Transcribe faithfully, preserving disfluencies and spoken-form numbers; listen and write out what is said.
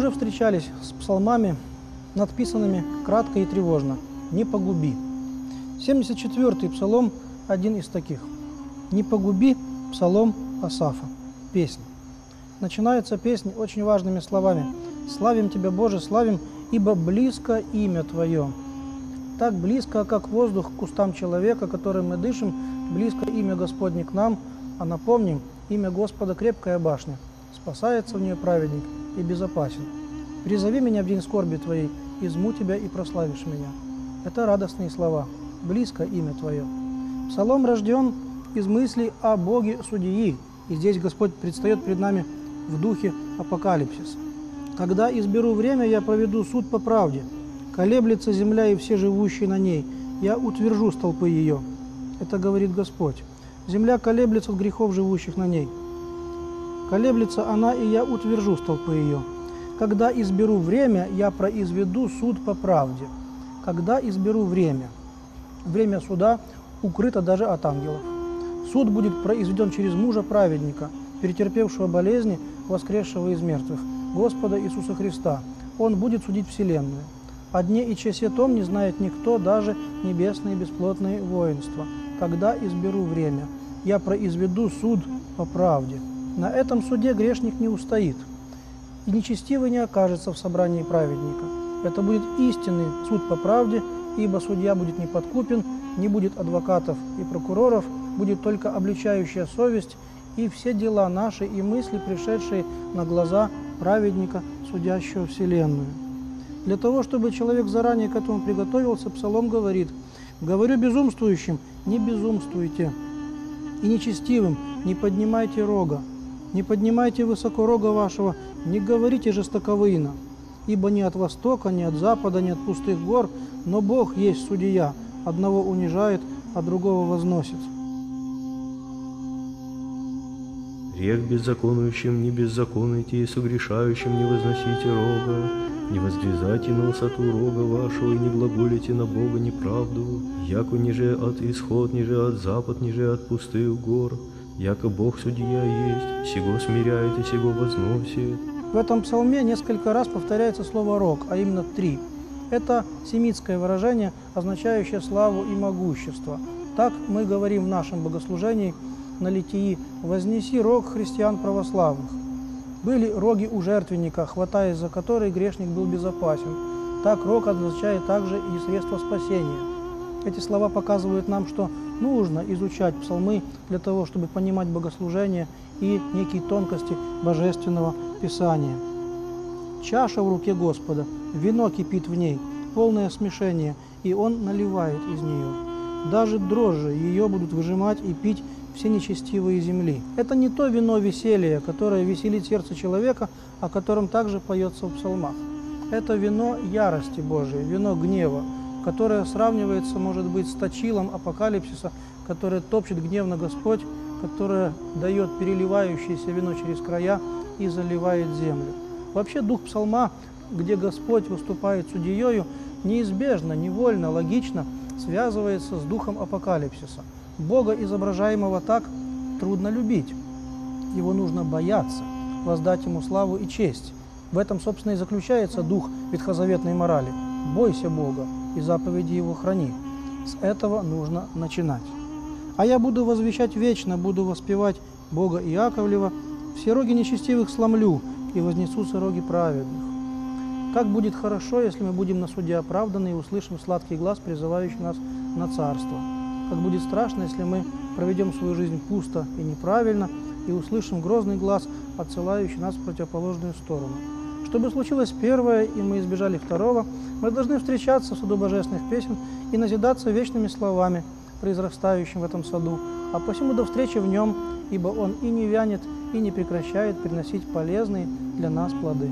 уже встречались с псалмами, надписанными кратко и тревожно: «Не погуби». семьдесят четвёртый псалом один из таких. «Не погуби» – псалом Асафа, песня. Начинается песня очень важными словами: «Славим Тебя, Боже, славим, ибо близко имя Твое». Так близко, как воздух к кустам человека, которым мы дышим, близко имя Господне к нам. А напомним, имя Господа – крепкая башня, спасается в нее праведник и безопасен. «Призови меня в день скорби Твоей, изму Тебя и прославишь меня». Это радостные слова. Близко имя Твое. Псалом рожден из мыслей о Боге Судьи. И здесь Господь предстает перед нами в духе апокалипсиса. «Когда изберу время, я проведу суд по правде. Колеблется земля и все живущие на ней. Я утвержу столпы ее». Это говорит Господь. Земля колеблется от грехов живущих на ней. «Колеблется она, и я утвержу столпы ее». «Когда изберу время, я произведу суд по правде». «Когда изберу время». Время суда укрыто даже от ангелов. Суд будет произведен через мужа праведника, перетерпевшего болезни, воскресшего из мертвых, Господа Иисуса Христа. Он будет судить вселенную. О дне и часе том не знает никто, даже небесные бесплотные воинства. Когда изберу время, я произведу суд по правде. На этом суде грешник не устоит, и нечестивый не окажется в собрании праведника. Это будет истинный суд по правде, ибо судья будет неподкупен, не будет адвокатов и прокуроров, будет только обличающая совесть и все дела наши и мысли, пришедшие на глаза праведника, судящего вселенную. Для того, чтобы человек заранее к этому приготовился, псалом говорит: «Говорю безумствующим, не безумствуйте, и нечестивым, не поднимайте рога, не поднимайте высоко рога вашего, не говорите жестоковыйно, ибо ни от востока, ни от запада, ни от пустых гор, но Бог есть судья, одного унижает, а другого возносит». «Грех беззаконующим не беззаконуйте, и согрешающим не возносите рога, не воздвизайте на высоту рога вашего, и не глаголите на Бога неправду, яко ниже от исход, ниже от запад, ниже от пустых гор, яко Бог судья есть, сего смиряет и сего возносит». В этом псалме несколько раз повторяется слово «рог», а именно три. Это семитское выражение, означающее славу и могущество. Так мы говорим в нашем богослужении на литии: «Вознеси рог христиан православных». Были роги у жертвенника, хватаясь за которые грешник был безопасен. Так рог означает также и средство спасения. Эти слова показывают нам, что нужно изучать псалмы для того, чтобы понимать богослужение и некие тонкости Божественного Писания. «Чаша в руке Господа, вино кипит в ней, полное смешение, и Он наливает из нее. Даже дрожжи ее будут выжимать и пить все нечестивые земли». Это не то вино веселья, которое веселит сердце человека, о котором также поется в псалмах. Это вино ярости Божией, вино гнева, которое сравнивается, может быть, с точилом апокалипсиса, которое топчет гневно Господь, которое дает переливающееся вино через края и заливает землю. Вообще дух псалма, где Господь выступает судьею, неизбежно, невольно, логично связывается с духом апокалипсиса. Бога, изображаемого так, трудно любить. Его нужно бояться, воздать ему славу и честь. В этом, собственно, и заключается дух ветхозаветной морали. «Бойся Бога и заповеди Его храни». С этого нужно начинать. «А я буду возвещать вечно, буду воспевать Бога Иаковлева. Все роги нечестивых сломлю, и вознесутся роги праведных». Как будет хорошо, если мы будем на суде оправданы и услышим сладкий глаз, призывающий нас на царство. Как будет страшно, если мы проведем свою жизнь пусто и неправильно и услышим грозный глаз, отсылающий нас в противоположную сторону. Чтобы случилось первое, и мы избежали второго, мы должны встречаться в саду божественных песен и назидаться вечными словами, произрастающим в этом саду, а посему до встречи в нем, ибо он и не вянет, и не прекращает приносить полезные для нас плоды.